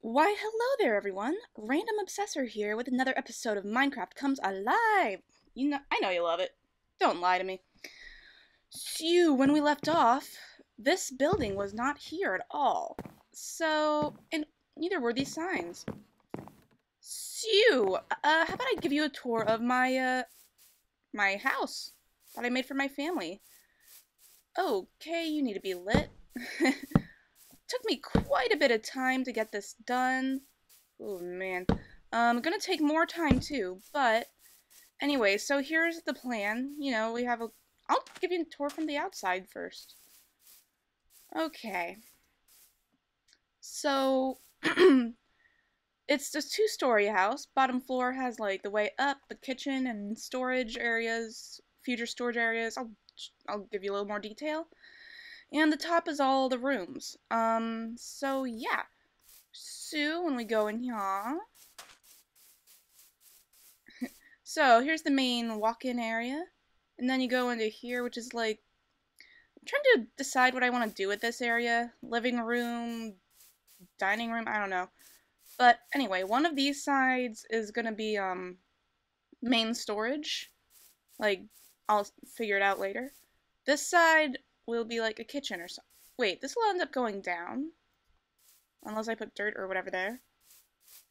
Why, hello there, everyone. Randomobsessor here with another episode of Minecraft Comes Alive. You know, I know you love it. Don't lie to me. So, when we left off, this building was not here at all. So, and neither were these signs. So, how about I give you a tour of my, my house that I made for my family? Okay, you need to be lit. Took me quite a bit of time to get this done. Oh man, gonna take more time too. But anyway, so here's the plan. You know, we have a. I'll give you a tour from the outside first. Okay. So it's a two-story house. Bottom floor has like the way up, the kitchen, and storage areas, future storage areas. I'll give you a little more detail. And the top is all the rooms. So yeah. So when we go in here. So here's the main walk-in area. And then you go into here, which is like, I'm trying to decide what I want to do with this area. Living room, dining room, I don't know. But anyway, one of these sides is going to be main storage. Like, I'll figure it out later. This side will be like a kitchen or something. Wait, this will end up going down. Unless I put dirt or whatever there.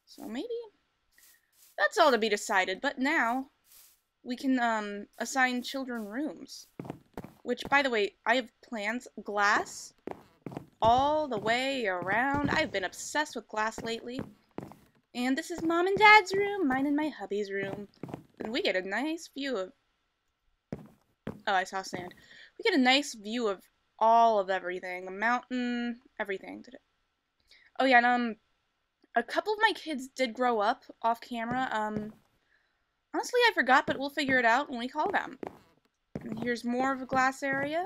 So maybe. That's all to be decided. But now, we can assign children rooms. Which, by the way, I have plans. Glass. All the way around. I've been obsessed with glass lately. And this is Mom and Dad's room. Mine and my hubby's room. And we get a nice view of... Oh, I saw sand. We get a nice view of all of everything. The mountain, everything. Oh yeah, and a couple of my kids did grow up off camera. Honestly, I forgot, but we'll figure it out when we call them. And here's more of a glass area.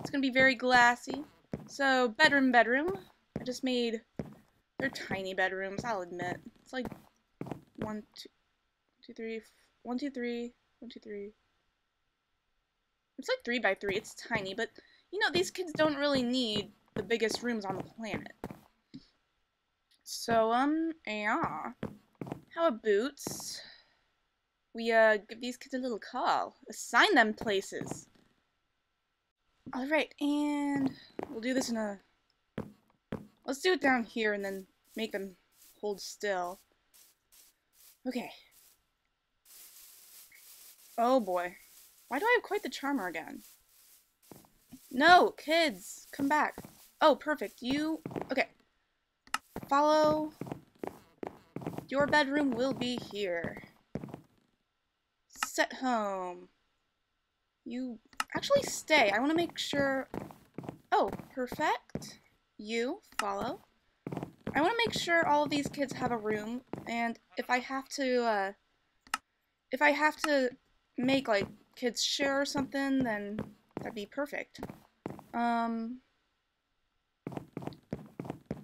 It's gonna be very glassy. So, bedroom. I just made... They're tiny bedrooms, I'll admit. It's like... 1, 2, 3... 1, 2, 3... 1, 2, 3... It's like 3 by 3. It's tiny, but, you know, these kids don't really need the biggest rooms on the planet. So, yeah. How about boots? We, give these kids a little call. Assign them places. Alright, and we'll do this in a... Let's do it down here and then make them hold still. Okay. Oh, boy. Why do I have quite the charmer again? No, kids, come back. Oh, perfect. You, okay. Follow. Your bedroom will be here. Set home. You actually stay. I want to make sure. Oh, perfect. You follow. I want to make sure all of these kids have a room, and if I have to make like kids share or something, then that'd be perfect.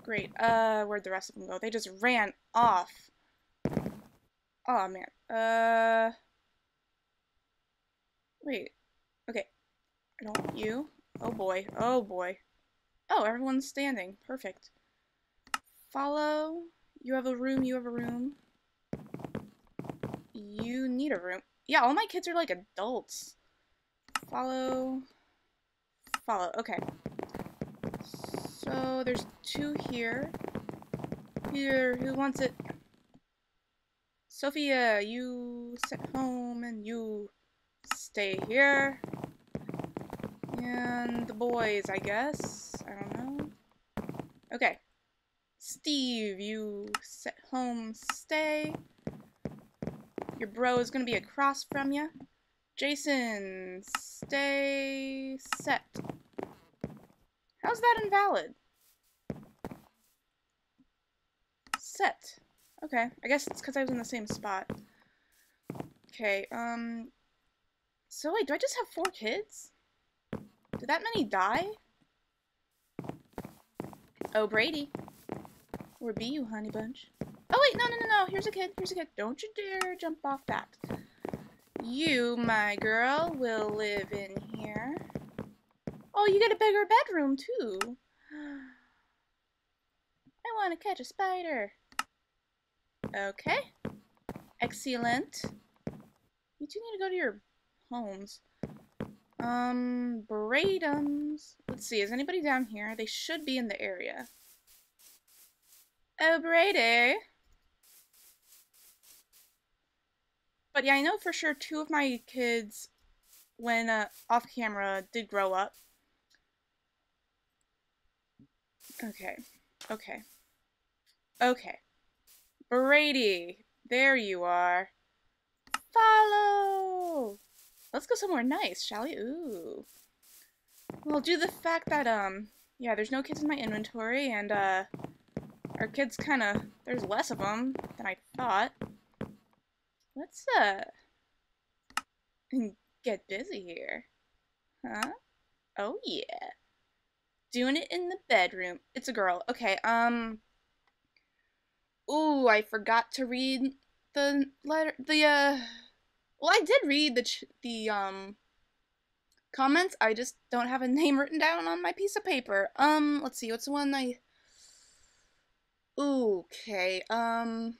Great. Where'd the rest of them go? They just ran off. Oh man. Wait. Okay. I don't want you. Oh boy. Oh boy. Oh, everyone's standing. Perfect. Follow. You have a room. You have a room. You need a room. Yeah, all my kids are like adults. Follow. Follow. Okay. So there's two here. Here, who wants it? Sophia, you sit home and you stay here. And the boys, I guess. I don't know. Okay. Steve, you sit home, stay. Your bro is going to be across from you. Jason, stay set. How's that invalid? Set. Okay, I guess it's because I was in the same spot. Okay, So wait, do I just have 4 kids? Did that many die? Oh, Brady. Where be you, honey bunch? Oh wait, no, here's a kid. Don't you dare jump off that. You, my girl, will live in here. Oh, you get a bigger bedroom, too. I want to catch a spider. Okay. Excellent. You two need to go to your homes. Bradums. Let's see, is anybody down here? They should be in the area. Oh, Brady. But yeah, I know for sure two of my kids, when off camera, did grow up. Okay. Okay. Okay. Brady, there you are. Follow! Let's go somewhere nice, shall we? Ooh. Well, due to the fact that, yeah, there's no kids in my inventory, and, our kids kinda, there's less of them than I thought. Let's, get busy here. Huh? Oh, yeah. Doing it in the bedroom. It's a girl. Okay, ooh, I forgot to read the letter, well, I did read the comments. I just don't have a name written down on my piece of paper. Let's see. What's the one I... Ooh, okay. One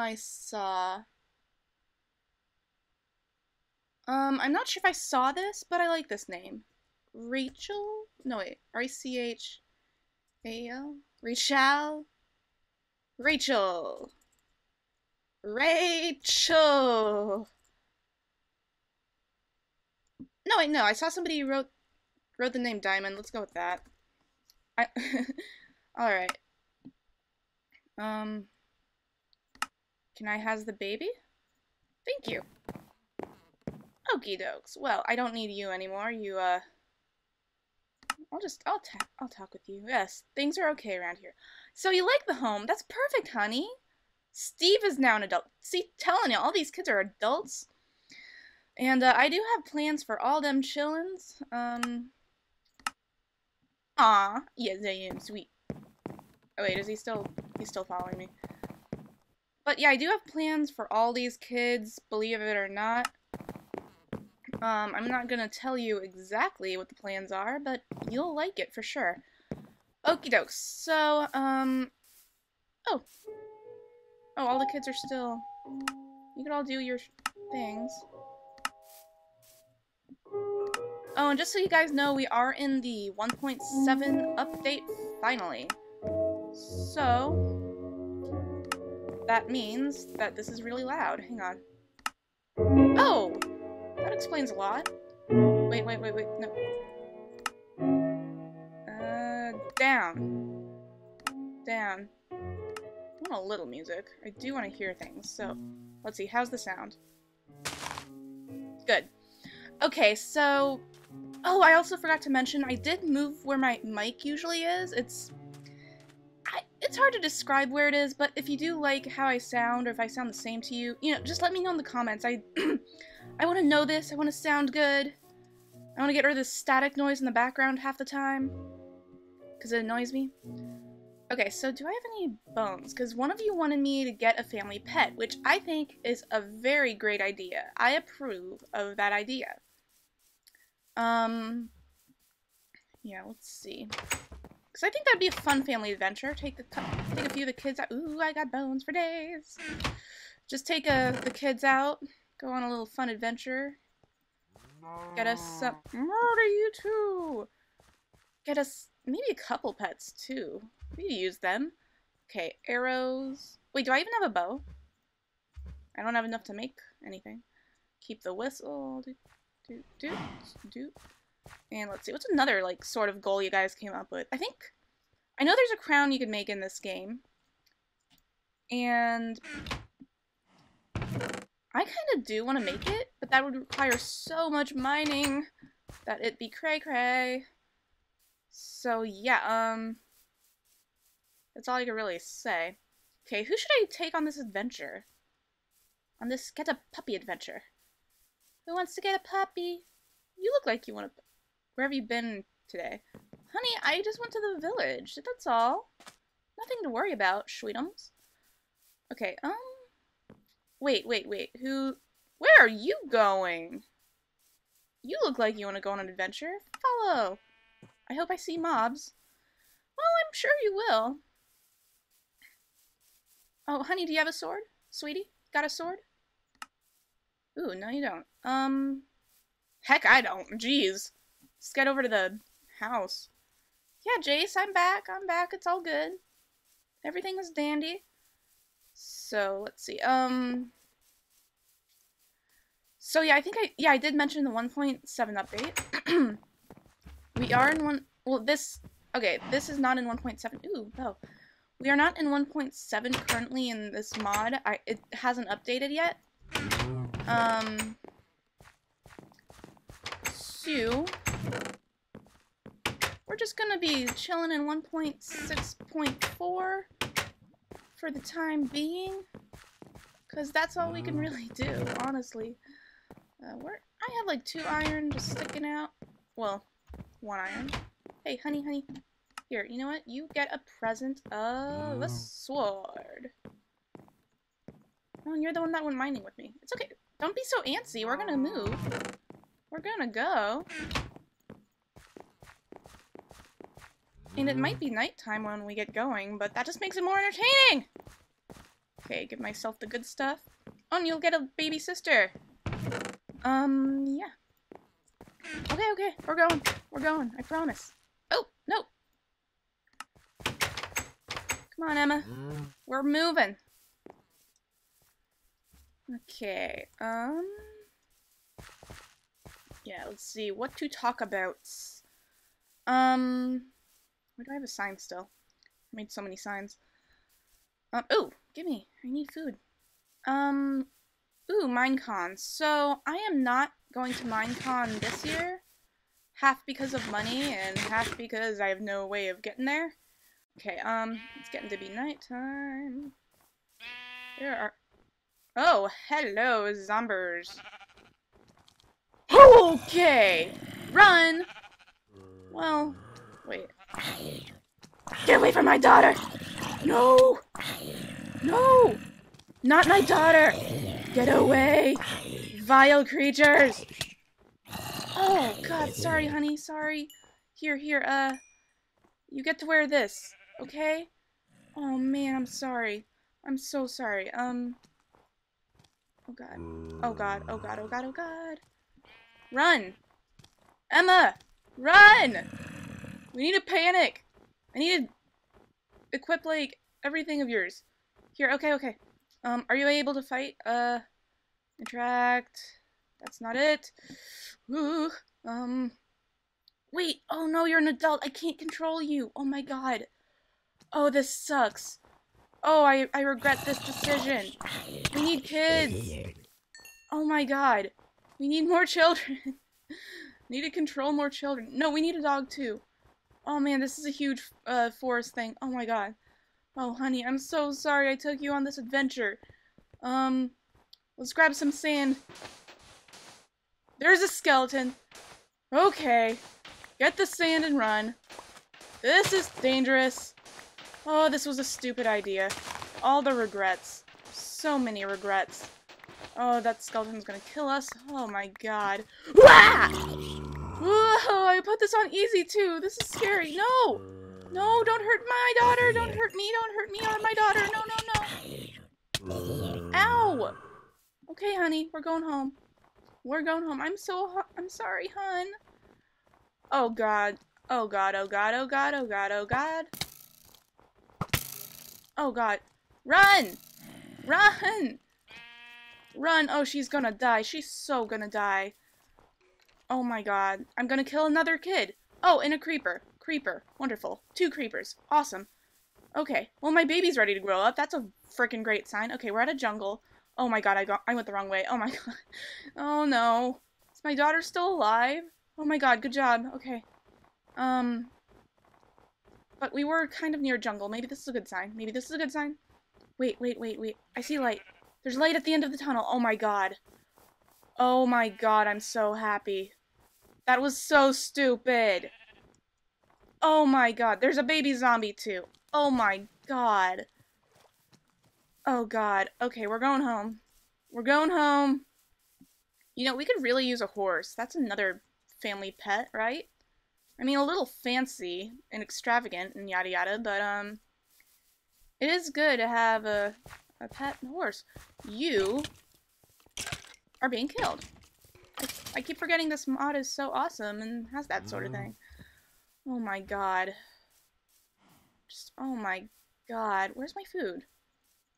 I saw. I'm not sure if I saw this, but I like this name. Rachel? No, wait. R-A-C-H-A-L? Rachel? Rachel. Rachel. No, wait, no. I saw somebody wrote the name Diamond. Let's go with that. All right. Can I has the baby? Thank you. Okie dokes. Well, I don't need you anymore. You I'll talk with you. Yes, things are okay around here. So you like the home? That's perfect, honey. Steve is now an adult. See, telling you, all these kids are adults. And I do have plans for all them chillins. Aw, yes, I am sweet. Oh wait, is he still? He's still following me. But yeah, I do have plans for all these kids. Believe it or not. I'm not gonna tell you exactly what the plans are, but you'll like it for sure. Okie dokes. So oh. Oh, all the kids are still... You can all do your things. Oh, and just so you guys know, we are in the 1.7 update, finally. So, that means that this is really loud. Hang on. Oh! That explains a lot. Wait, wait, wait, wait, no. Down. Down. A little music. I do want to hear things, so let's see. How's the sound? Good. Okay, so... Oh, I also forgot to mention, I did move where my mic usually is. It's hard to describe where it is, but if you do like how I sound, or if I sound the same to you, you know, just let me know in the comments. I want to know this. I want to sound good. I want to get rid of this static noise in the background half the time, because it annoys me. Okay, so do I have any bones? Because one of you wanted me to get a family pet, which I think is a very great idea. I approve of that idea. Yeah, let's see. Because I think that'd be a fun family adventure. Take a few of the kids out. Ooh, I got bones for days. Just take the kids out. Go on a little fun adventure. Get us some... Murder you two! Get us maybe a couple pets, too. We need to use them. Okay, arrows. Wait, do I even have a bow? I don't have enough to make anything. Keep the whistle. Doot, doot, doot, doot. And let's see. What's another, like, sort of goal you guys came up with? I think... I know there's a crown you could make in this game. And... I kind of do want to make it, but that would require so much mining that it'd be cray-cray. So, yeah, that's all I can really say. Okay, who should I take on this adventure? On this get a puppy adventure? Who wants to get a puppy? You look like you want to... Where have you been today? Honey, I just went to the village. That's all. Nothing to worry about, sweetums. Okay, wait, wait, wait. Who... Where are you going? You look like you want to go on an adventure. Follow. I hope I see mobs. Well, I'm sure you will. Oh, honey, do you have a sword? Sweetie, got a sword? Ooh, no you don't. Heck I don't. Jeez. Let's get over to the house. Yeah, Jace, I'm back. It's all good. Everything is dandy. So, let's see. So yeah, I did mention the 1.7 update. We are in this is not in 1.7. Ooh, no. We are not in 1.7 currently in this mod. It hasn't updated yet. So we're just gonna be chilling in 1.6.4 for the time being, cause that's all we can really do, honestly. I have like 2 iron just sticking out. Well, 1 iron. Hey, honey. Here, you know what? You get a present of a sword. Oh, and you're the one that went mining with me. It's okay. Don't be so antsy. We're gonna move. We're gonna go. And it might be nighttime when we get going, but that just makes it more entertaining! Okay, give myself the good stuff. Oh, and you'll get a baby sister. Yeah. Okay. We're going. I promise. Oh, no. Come on, Emma. We're moving. Okay, yeah, let's see. What to talk about? Where do I have a sign still? I made so many signs. Ooh, gimme. I need food. Ooh, Minecon. So, I am not going to Minecon this year. Half because of money, and half because I have no way of getting there. Okay, it's getting to be nighttime. There are... Oh, hello, zombies. Okay! Run! Well, wait. Get away from my daughter! No! No! Not my daughter! Get away! Vile creatures! Oh, God, sorry, honey, sorry. Here, you get to wear this. Okay? Oh man, I'm sorry. I'm so sorry. Oh god. Run! Emma! Run! We need to panic! I need to equip, like, everything of yours. Here, okay. Are you able to fight? Interact. That's not it. Ooh. Wait! Oh no, you're an adult! I can't control you! Oh my god. Oh, this sucks. Oh, I regret this decision. We need kids. Oh my god. We need more children. Need to control more children. No, we need a dog too. Oh man, this is a huge forest thing. Oh my god. Oh honey, I'm so sorry I took you on this adventure. Let's grab some sand. There's a skeleton. Okay. Get the sand and run. This is dangerous. Oh, this was a stupid idea. All the regrets. So many regrets. Oh, that skeleton's gonna kill us. Oh my god. Wah! Whoa, I put this on easy too. This is scary. No! No, don't hurt my daughter! Don't hurt me or my daughter! No! Ow! Okay, honey, we're going home. I'm sorry, hun. Oh god. Oh god. Run! Oh, she's gonna die. She's so gonna die. Oh my god. I'm gonna kill another kid. Oh, and a creeper. Wonderful. 2 creepers. Awesome. Okay. Well, my baby's ready to grow up. That's a freaking great sign. Okay, we're at a jungle. Oh my god, I went the wrong way. Oh my god. Oh no. Is my daughter still alive? Oh my god, good job. Okay. But we were kind of near jungle. Maybe this is a good sign. Wait. I see light. There's light at the end of the tunnel. Oh my god, I'm so happy. That was so stupid. Oh my god, there's a baby zombie too. Oh my god. Oh god. Okay, we're going home. You know, we could really use a horse. That's another family pet, right? I mean, a little fancy and extravagant and yada yada, but, It is good to have a pet horse. You are being killed. I keep forgetting this mod is so awesome and has that sort of thing. Oh my god. Just, oh my god. Where's my food?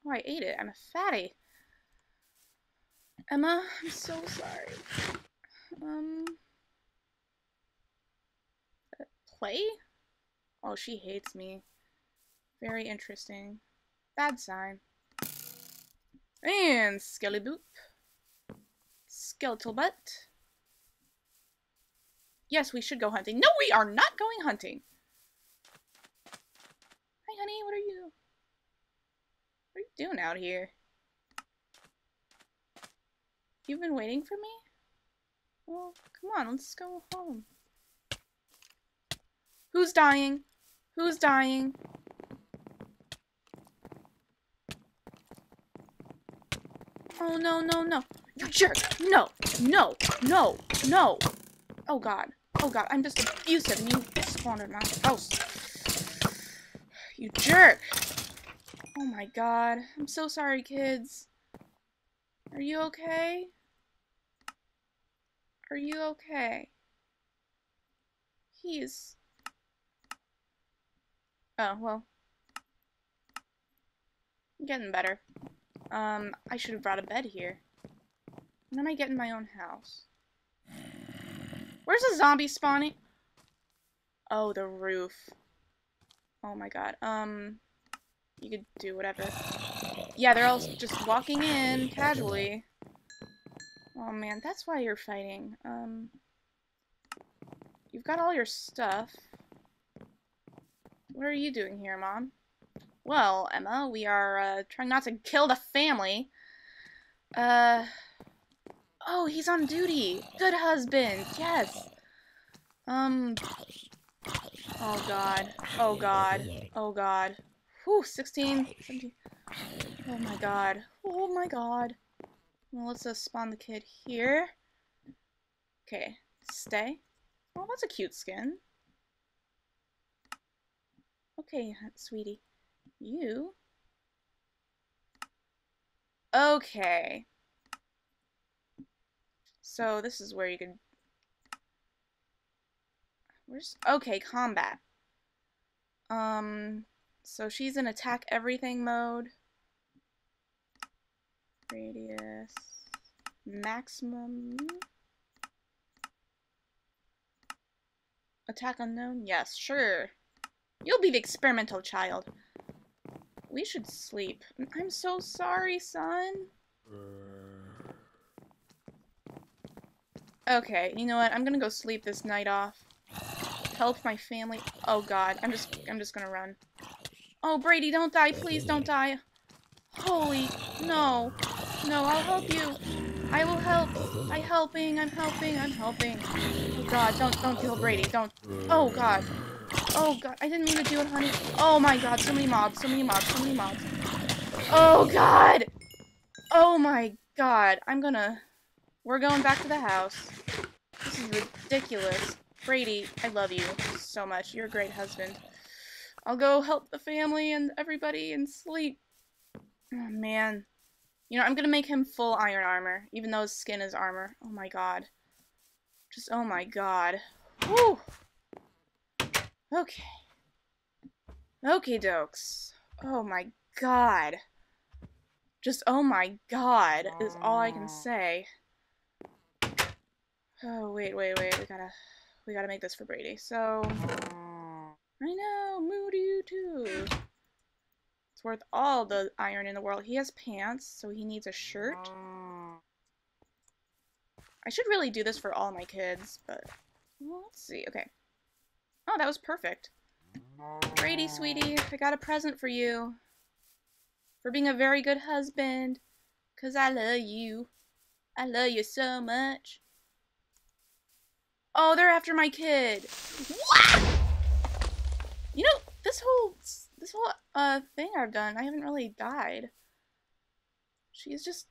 Oh, I ate it. I'm a fatty. Emma, I'm so sorry. Play? Oh, she hates me. Very interesting. Bad sign. And Skelly Boop. Skeletal Butt. Yes, we should go hunting. No, we are not going hunting! Hi, honey, what are you? What are you doing out here? You've been waiting for me? Well, come on, let's go home. Who's dying? Who's dying? Oh, no, no, no. You jerk! No! No! No! No! Oh, God. Oh, God. I'm just abusive and you spawned in my house. You jerk! Oh, my God. I'm so sorry, kids. Are you okay? Are you okay? He's... Oh, well. I'm getting better. I should have brought a bed here. When am I getting my own house? Where's the zombie spawning? Oh, the roof. Oh my god. You could do whatever. Yeah, they're all just walking in casually. Oh man, that's why you're fighting. You've got all your stuff. What are you doing here, Mom? Well, Emma, we are trying not to kill the family. Oh, he's on duty. Good husband. Yes. Oh god. Oh god. Oh god. Whew, 16, 17. Oh my god. Oh my god. Well, let's just spawn the kid here. Okay. Stay. Oh, that's a cute skin. Okay, sweetie. You. Okay. So this is where you can. Where's okay combat? So she's in attack everything mode. Radius maximum. Attack unknown. Yes, sure. You'll be the experimental child. We should sleep. I'm so sorry, son. Okay, you know what? I'm gonna go sleep this night off. Help my family. Oh god, I'm just gonna run. Oh Brady, don't die, please don't die. Holy no. No, I'll help you. I will help. I'm helping, I'm helping, I'm helping. Oh god, don't kill Brady, don't. Oh god. Oh god, I didn't mean to do it, honey. Oh my god, so many mobs, so many mobs, so many mobs. Oh god! Oh my god, I'm gonna... We're going back to the house. This is ridiculous. Brady, I love you so much. You're a great husband. I'll go help the family and everybody and sleep. Oh man. You know, I'm gonna make him full iron armor, even though his skin is armor. Oh my god. Just, oh my god. Whew! Okay. Okie dokes. Oh my god. Just oh my god is all I can say. Oh wait, wait, wait. We gotta make this for Brady. So I know, mood you too. It's worth all the iron in the world. He has pants, so he needs a shirt. I should really do this for all my kids, but well, let's see. Okay. Oh, that was perfect. Brady, sweetie, I got a present for you. For being a very good husband. 'Cause I love you. I love you so much. Oh, they're after my kid. What? You know, this whole thing I've done, I haven't really died. She's just...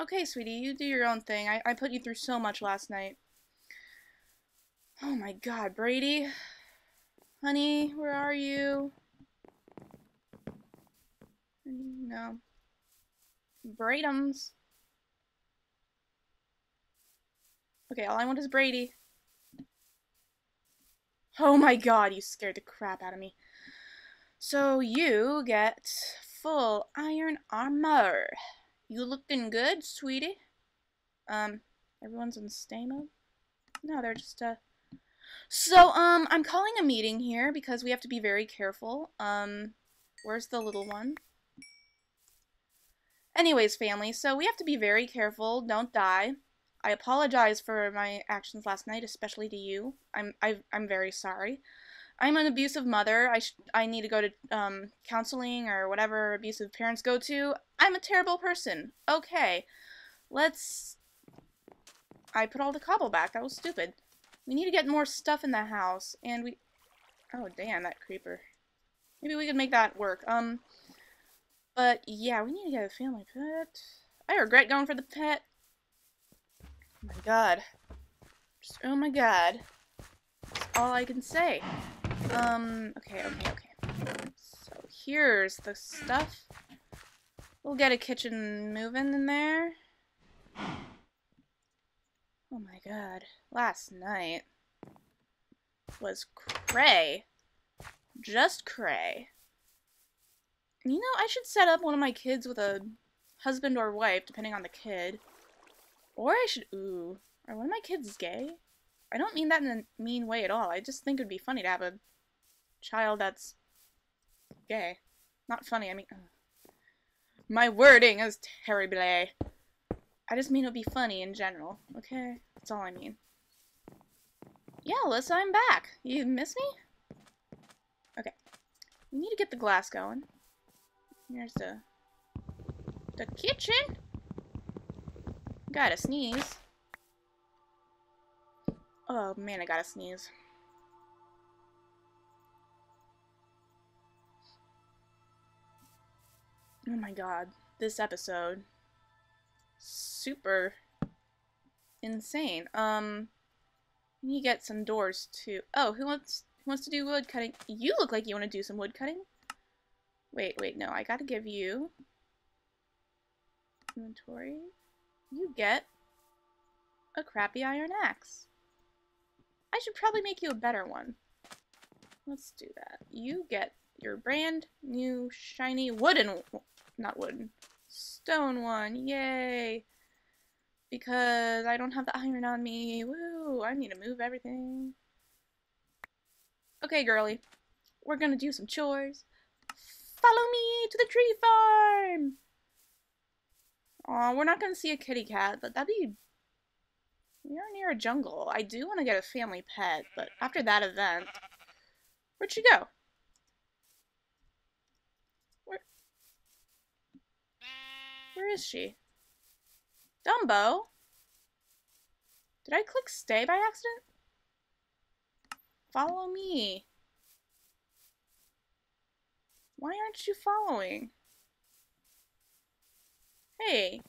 Okay, sweetie, you do your own thing. I put you through so much last night. Oh my god, Brady. Honey, where are you? No. Braidums. Okay, all I want is Brady. Oh my god, you scared the crap out of me. So you get full iron armor. You looking good, sweetie? Everyone's in stay mode? No, they're just, So, I'm calling a meeting here because we have to be very careful. Where's the little one? Anyways, family, so we have to be very careful. Don't die. I apologize for my actions last night, especially to you. I'm very sorry. I'm an abusive mother. I need to go to counseling or whatever abusive parents go to. I'm a terrible person. Okay. I put all the cobble back. That was stupid. We need to get more stuff in the house, and we... Oh, damn, that creeper. Maybe we could make that work. But, yeah, we need to get a family pet. I regret going for the pet. Oh my god. Just, oh my god. That's all I can say. Okay. So, here's the stuff. We'll get a kitchen moving in there. Oh my god. Last night was cray. Just cray. And you know, I should set up one of my kids with a husband or wife, depending on the kid. Or I should... Ooh. Are one of my kids gay? I don't mean that in a mean way at all. I just think it would be funny to have a child that's gay. Not funny, I mean... Ugh. My wording is terrible. I just mean it would be funny in general, okay? That's all I mean. Yeah, Alyssa, I'm back. You miss me? Okay. We need to get the glass going. Here's the kitchen. Gotta sneeze. Oh, man, I gotta sneeze. Oh, my god. This episode... super insane. You get some doors too. Oh, who wants to do wood cutting? You look like you want to do some wood cutting. Wait, no, I gotta give you inventory. You get a crappy iron axe. I should probably make you a better one. Let's do that. You get your brand new shiny wooden, not wooden, stone one, yay! Because I don't have the iron on me. Woo! I need to move everything. Okay, girly, we're gonna do some chores. Follow me to the tree farm. Aw, we're not gonna see a kitty cat, but that'd be... we are near a jungle. I do want to get a family pet, but after that event, where'd she go? Where is she? Dumbo? Did I click stay by accident? Follow me. Why aren't you following? Hey.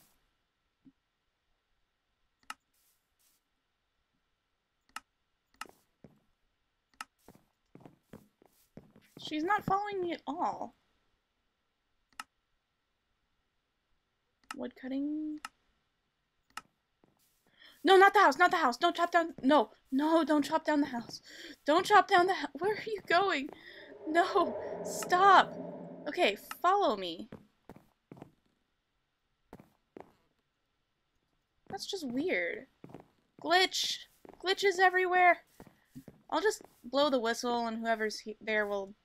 She's not following me at all. Wood cutting? No, not the house, not the house. Don't chop down. No, don't chop down the house. Don't chop down the house. Where are you going? No, stop. Okay, follow me. That's just weird. Glitch. Glitches everywhere. I'll just blow the whistle and whoever's there will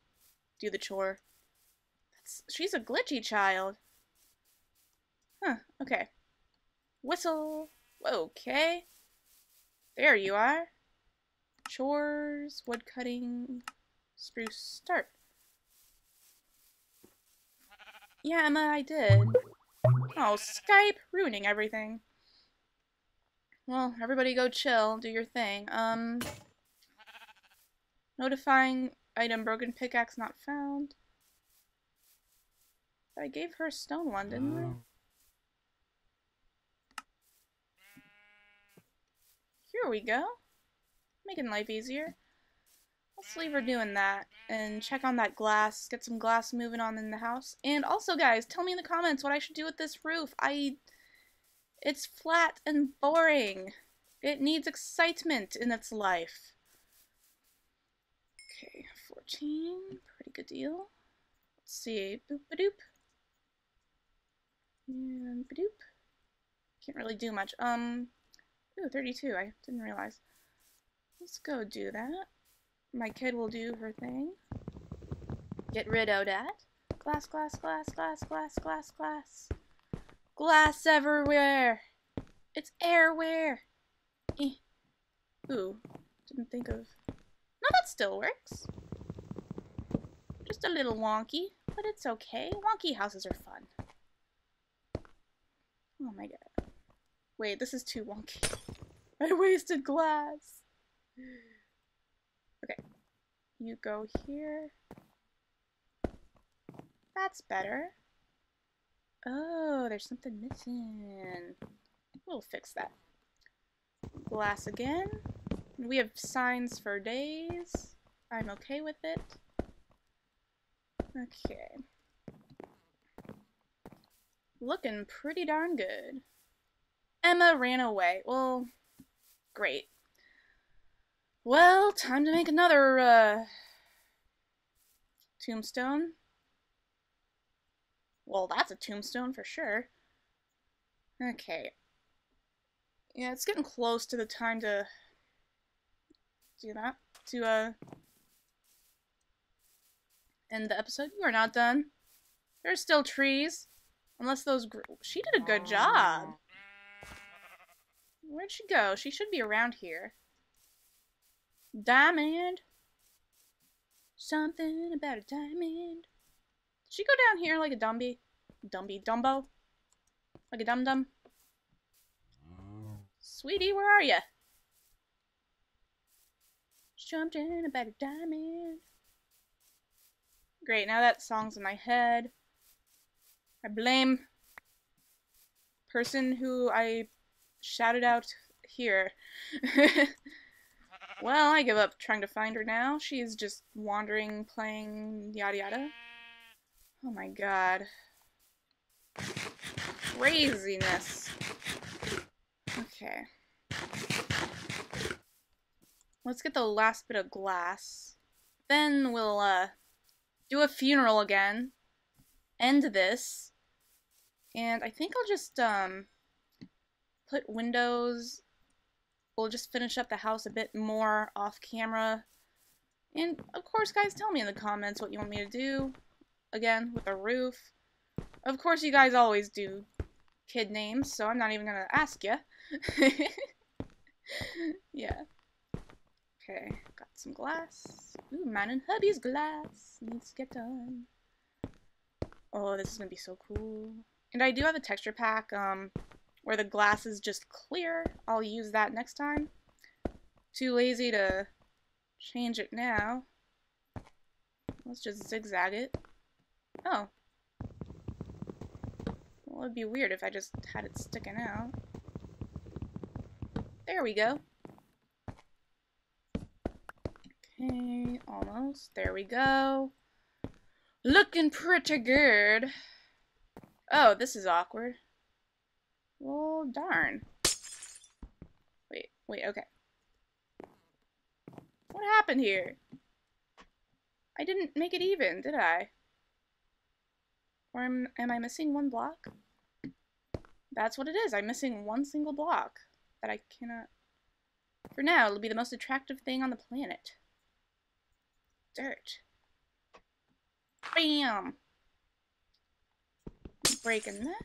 do the chore. She's a glitchy child. Huh, okay. Whistle. Okay. There you are. Chores, wood cutting, spruce, start. Yeah, Emma, I did. Oh, Skype, ruining everything. Well, everybody go chill, do your thing. Notifying item, broken pickaxe not found. I gave her a stone one, didn't I? Here we go. Making life easier. Let's leave her doing that and check on that glass, get some glass moving on in the house. And also, guys, tell me in the comments what I should do with this roof. It's flat and boring. It needs excitement in its life. Okay, 14, pretty good deal. Let's see, boop-a-doop. And ba-doop. Can't really do much. Ooh, 32, I didn't realize. Let's go do that. My kid will do her thing. Get rid of that. Glass, glass, glass, glass, glass, glass, glass. Glass everywhere! It's airware! Eh. Ooh, didn't think of... No, that still works. Just a little wonky, but it's okay. Wonky houses are fun. Oh my god. Wait, this is too wonky. I wasted glass! Okay, you go here. That's better. Oh, there's something missing. We'll fix that. Glass again. We have signs for days. I'm okay with it. Okay. Looking pretty darn good. Emma ran away. Well, great. Well, time to make another, tombstone. Well, that's a tombstone for sure. Okay. Yeah, it's getting close to the time to do that. To, end the episode. You are not done. There's still trees. Unless those she did a good job. Where'd she go? She should be around here. Diamond. Something about a diamond. Did she go down here like a dumby? Dumbo? Like a dum-dum? Sweetie, where are you? Something about a diamond. Great, now that song's in my head. I blame person who I shouted out here. Well, I give up trying to find her now. She's just wandering, playing, yada yada. Oh my god. Craziness. Okay. Let's get the last bit of glass. Then we'll, do a funeral again. End this. And I think I'll just, put windows... We'll just finish up the house a bit more off camera. And, of course, guys, tell me in the comments what you want me to do. Again, with a roof. Of course, you guys always do kid names, so I'm not even gonna ask ya. Yeah. Okay, got some glass. Ooh, mine and hubby's glass. Needs to get done. Oh, this is gonna be so cool. And I do have a texture pack, where the glass is just clear. I'll use that next time. Too lazy to change it now. Let's just zigzag it. Oh. Well, it'd be weird if I just had it sticking out. There we go. Okay, almost. There we go. Looking pretty good. Oh, this is awkward. Well, darn. Wait, okay. What happened here? I didn't make it even, did I? Or am I missing one block? That's what it is. I'm missing one single block that I cannot... For now, it'll be the most attractive thing on the planet. Dirt. Bam! Breaking that.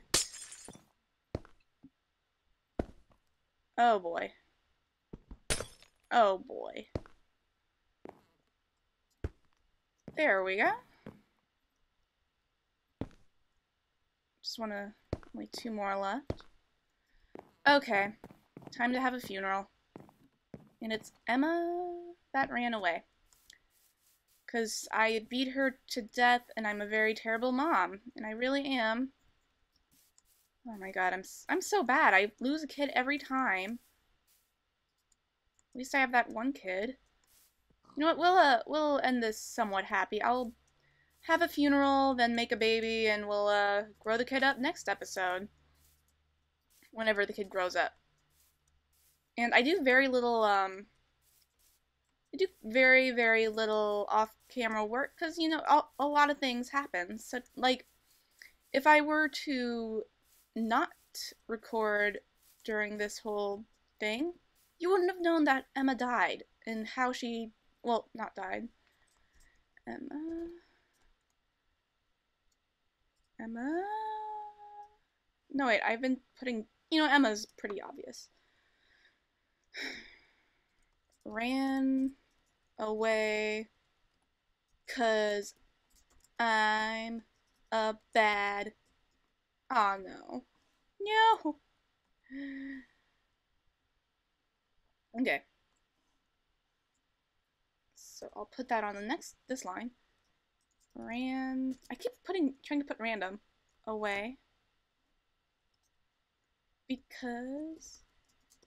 Oh boy. Oh boy. There we go. Just wanna... Only two more left. Okay. Time to have a funeral. And it's Emma that ran away. 'Cause I beat her to death and I'm a very terrible mom. And I really am. Oh my god, I'm so bad. I lose a kid every time. At least I have that one kid. You know what? We'll end this somewhat happy. I'll have a funeral, then make a baby, and we'll grow the kid up next episode. Whenever the kid grows up. And I do very little, I do very, very little off-camera work, because, you know, a lot of things happen. So, like, if I were to not record during this whole thing, you wouldn't have known that Emma died, and how she, well, not died. Emma? No, wait, I've been putting, you know, Emma's pretty obvious. Ran away 'cause I'm a bad... Aw, no. No! Okay. So I'll put that on the next, this line. Ran... I keep trying to put random away. Because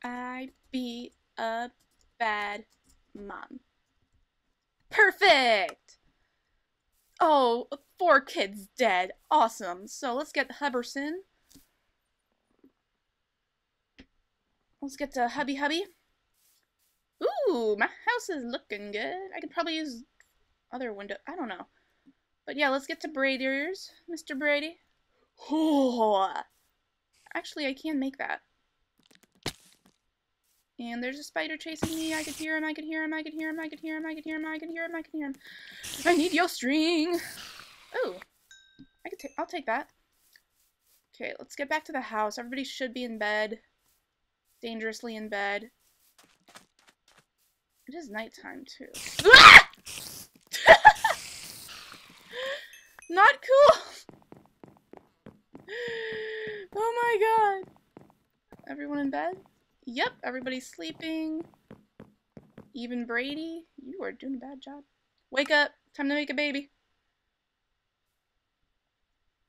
I be a bad mom. Perfect! Oh, 4 kids dead. Awesome. So let's get Hubberson. Let's get to Hubby. Ooh, my house is looking good. I could probably use other window. I don't know. But yeah, let's get to Braiders. Mr. Brady. Oh. Actually, I can make that. And there's a spider chasing me. I could hear him. I could hear him. I could hear him. I could hear him. I could hear him. I could hear him. I could hear him. I need your string. Oh, I'll take that. Okay, let's get back to the house. Everybody should be in bed. Dangerously in bed. It is nighttime too. Ah! Not cool. Oh my god. Everyone in bed? Yep, everybody's sleeping. Even Brady, you are doing a bad job. Wake up. Time to make a baby.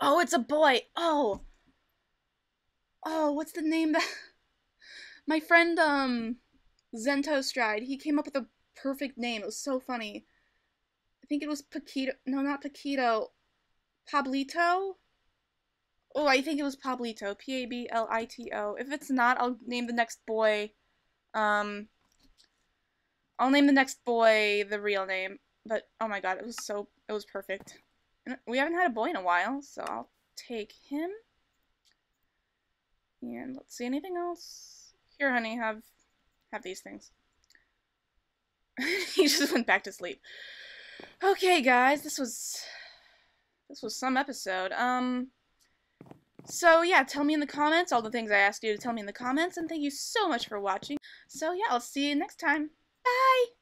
Oh, it's a boy. Oh. Oh, what's the name that... My friend, Zentostride, he came up with a perfect name. It was so funny. I think it was Paquito. No, not Paquito. Pablito? Oh, I think it was Pablito. P-A-B-L-I-T-O. If it's not, I'll name the next boy, I'll name the next boy the real name. But, oh my god, it was perfect. And we haven't had a boy in a while, so I'll take him. And let's see, anything else? Here, honey, have these things. He just went back to sleep. Okay, guys, this was some episode. So yeah, tell me in the comments all the things I asked you to tell me in the comments, and thank you so much for watching. So yeah, I'll see you next time. Bye!